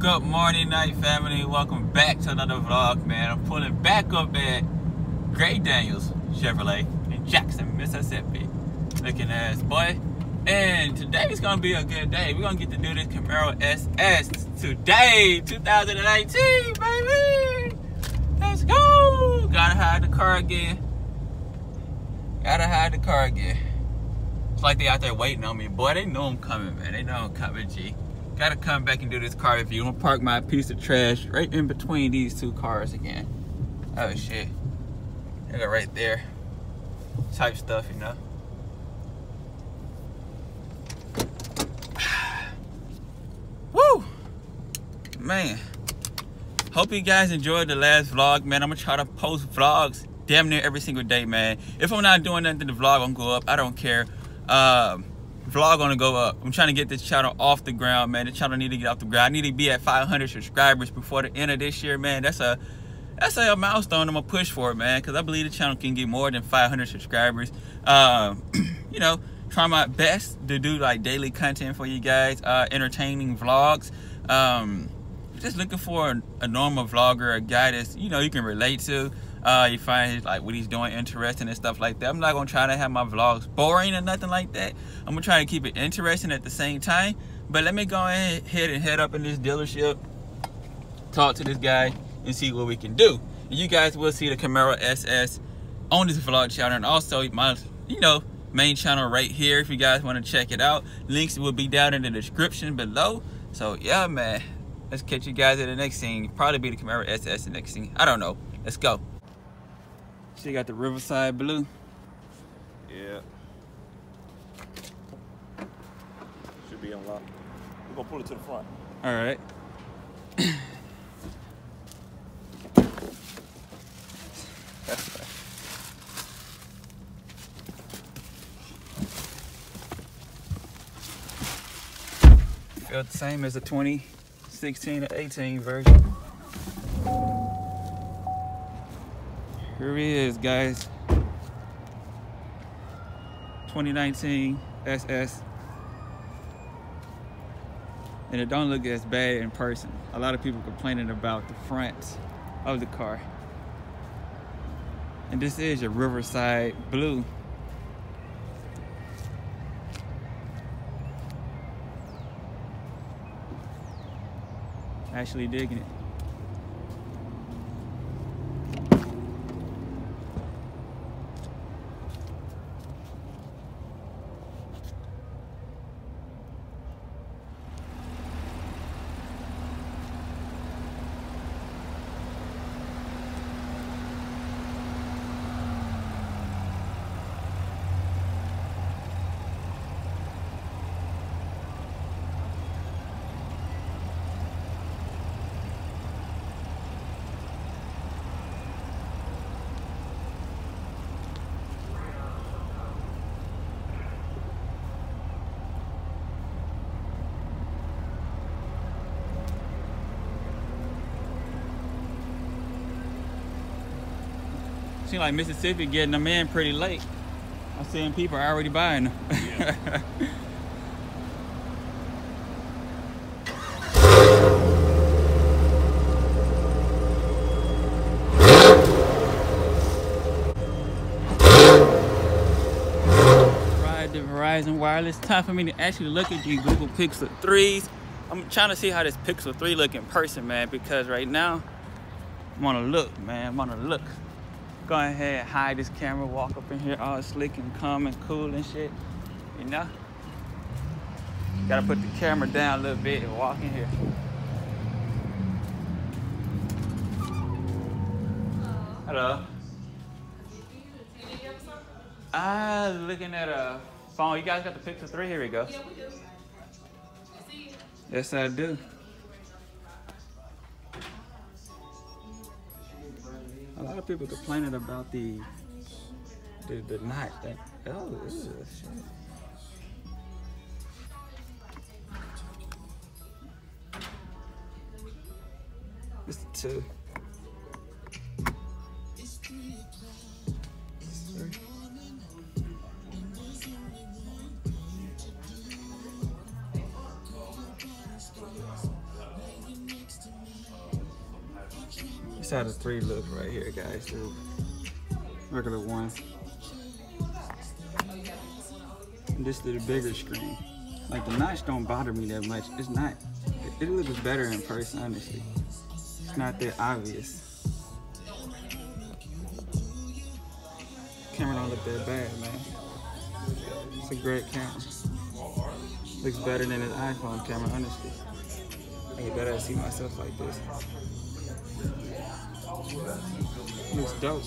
Good morning, night family. Welcome back to another vlog, man. I'm pulling back up at Gray Daniels Chevrolet in Jackson, Mississippi. Looking ass boy. And today's gonna be a good day. We're gonna get to do this Camaro SS today, 2019, baby. Let's go. Gotta hide the car again. Gotta hide the car again. It's like they out there waiting on me. Boy, they know I'm coming, man. They know I'm coming, G. Gotta come back and do this car review. I'm gonna park my piece of trash right in between these two cars again. Oh shit. They go right there. Type stuff, you know. Woo! Man. Hope you guys enjoyed the last vlog, man. I'm gonna try to post vlogs damn near every single day, man. If I'm not doing nothing to the vlog, I'm gonna go up. I don't care. Vlog gonna go up. I'm trying to get this channel off the ground, man. The channel need to get off the ground. I need to be at 500 subscribers before the end of this year, man. That's a milestone I'm gonna push for, man, because I believe the channel can get more than 500 subscribers. You know, try my best to do like daily content for you guys, entertaining vlogs. Just looking for a normal vlogger, a guy that's, you know, you can relate to. You find his, like, what he's doing interesting and stuff like that. I'm not gonna try to have my vlogs boring or nothing like that. I'm gonna try to keep it interesting at the same time. But let me go ahead and head up in this dealership, talk to this guy, and see what we can do. And you guys will see the Camaro SS on this vlog channel, and also my, you know, main channel right here. If you guys want to check it out, links will be down in the description below. So yeah, man, let's catch you guys at the next scene. Probably be the Camaro SS the next scene. I don't know. Let's go. She got the Riverside Blue. Yeah. Should be unlocked. We're gonna pull it to the front. All right. That's right. Felt the same as the 2016 to 18 version. Here he is, guys. 2019 SS. And it don't look as bad in person. A lot of people complaining about the front of the car. And this is your Riverside Blue. Actually digging it. Seems like Mississippi getting them in pretty late. I'm seeing people are already buying them. Yeah. Ride the Verizon Wireless. Time for me to actually look at the Google Pixel 3s. I'm trying to see how this Pixel 3 look in person, man, because right now I'm on a look, man. I'm on a look. Go ahead, hide this camera, walk up in here all slick and calm and cool and shit, you know? Gotta put the camera down a little bit and walk in here. Hello. I'm looking at a phone. You guys got the Pixel 3? Here we go. Yeah, we do. Yes, I do. A lot of people complaining about the night. Oh, ew, shit. It's the 2. It's the 3. That's how the 3 looks right here, guys. The regular one. And this is the bigger screen. Like, the notch don't bother me that much. It's not. It looks better in person, honestly. It's not that obvious. Camera don't look that bad, man. It's a great camera. Looks better than an iPhone camera, honestly. I ain't better to see myself like this. Looks dope.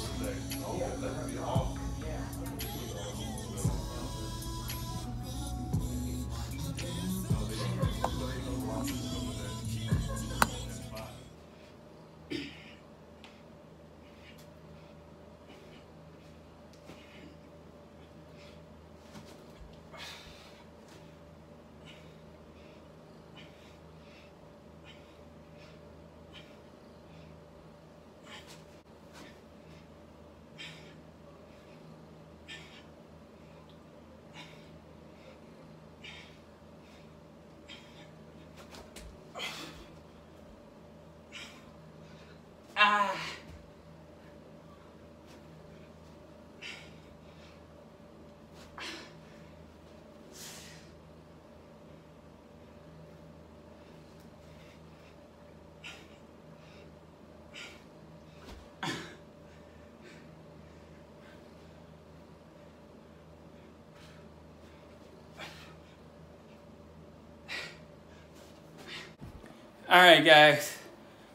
Alright guys,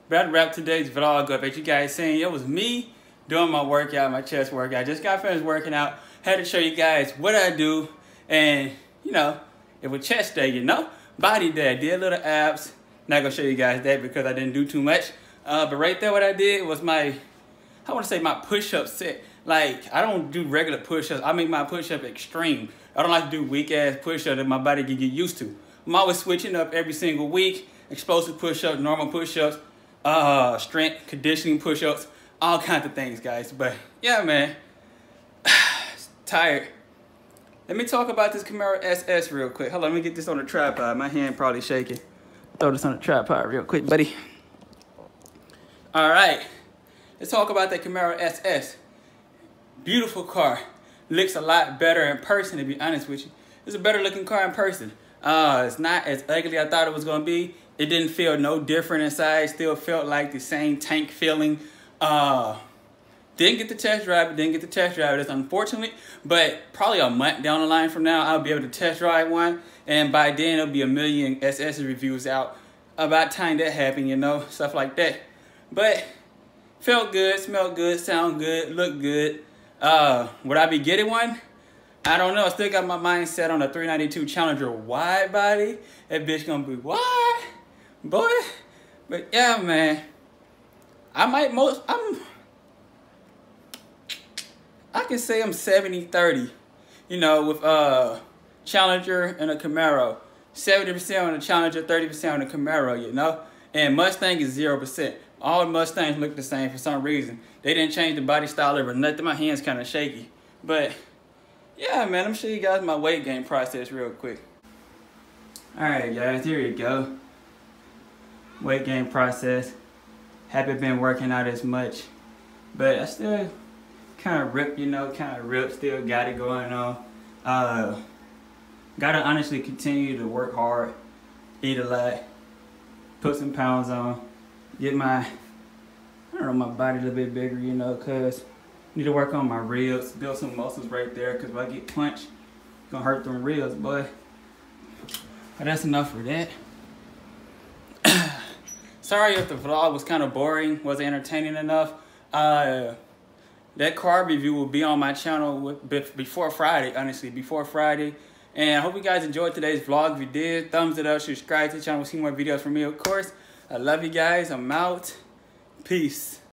about to wrap today's vlog up. As you guys seen, it was me doing my workout, my chest workout. I just got finished working out. Had to show you guys what I do. And, you know, it was chest day, you know? Body day. I did little abs. Not going to show you guys that because I didn't do too much. But right there what I did was my, I want to say my push-up set. Like, I don't do regular push-ups. I make my push-up extreme. I don't like to do weak-ass push-ups that my body can get used to. I'm always switching up every single week. Explosive push-ups, normal push-ups, strength, conditioning push-ups, all kinds of things, guys. But, yeah, man, tired. Let me talk about this Camaro SS real quick. Hold on, let me get this on the tripod. My hand probably shaking. Throw this on the tripod real quick, buddy. All right, let's talk about that Camaro SS. Beautiful car. Looks a lot better in person, to be honest with you. It's a better-looking car in person. It's not as ugly I thought it was going to be. It didn't feel no different inside. Still felt like the same tank feeling. Didn't get the test drive. That's unfortunate. But probably a month down the line from now, I'll be able to test drive one. And by then, it'll be a million SS reviews out. About time that happened, you know, stuff like that. But felt good, smelled good, sound good, looked good. Would I be getting one? I don't know. I still got my mind set on a 392 Challenger wide body. That bitch gonna be wide, boy. But yeah, man. I can say I'm 70-30. You know, with Challenger and a Camaro. 70% on the Challenger, 30% on the Camaro, you know? And Mustang is 0%. All Mustangs look the same for some reason. They didn't change the body style or nothing. My hand's kind of shaky. But yeah, man, I'm showing you guys my weight gain process real quick. Alright guys, here you go. Weight gain process. Haven't been working out as much. But I still kind of ripped, you know, still got it going on. Gotta honestly continue to work hard, eat a lot, put some pounds on, get my, my body a little bit bigger, you know, cause need to work on my ribs, build some muscles right there, because if I get punched, it's going to hurt them ribs, boy. But that's enough for that. Sorry if the vlog was kind of boring, wasn't entertaining enough. That car review will be on my channel before Friday, honestly, And I hope you guys enjoyed today's vlog. If you did, thumbs it up, subscribe to the channel, see more videos from me, of course. I love you guys. I'm out. Peace.